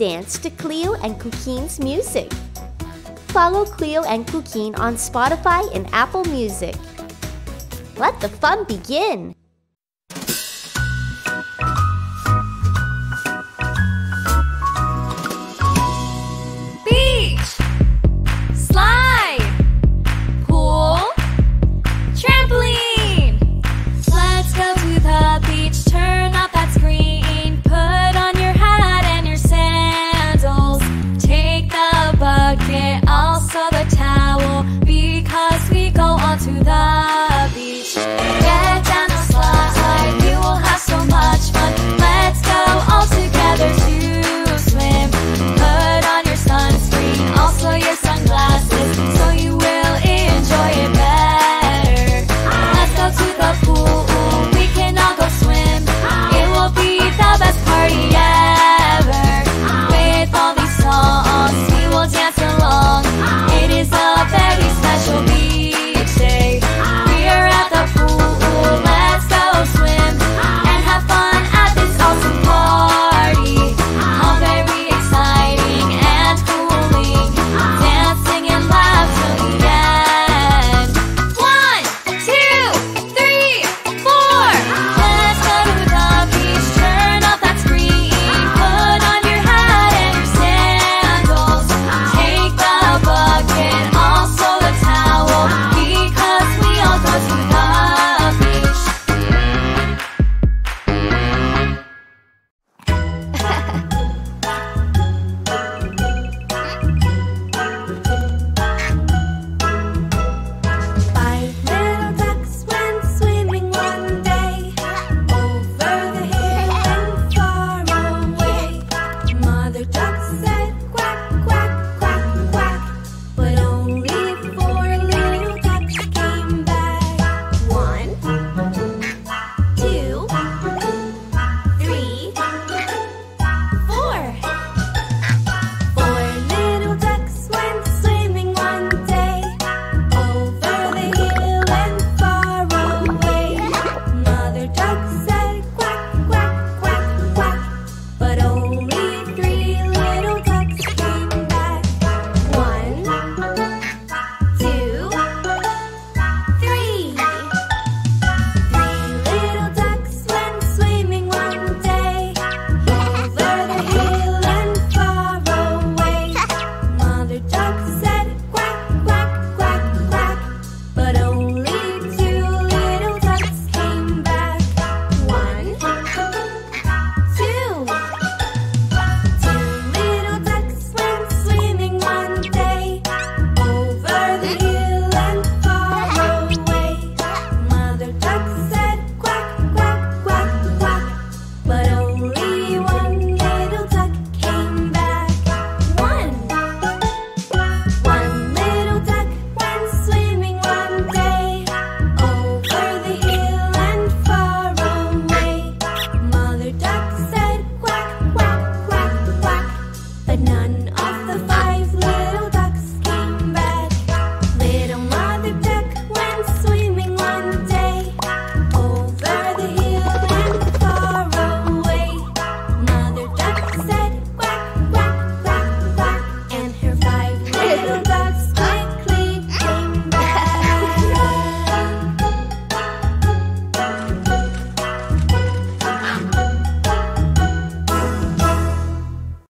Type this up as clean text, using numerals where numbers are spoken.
dance to Cleo and Cuquin's music. Follow Cleo and Cuquin on Spotify and Apple Music. Let the fun begin!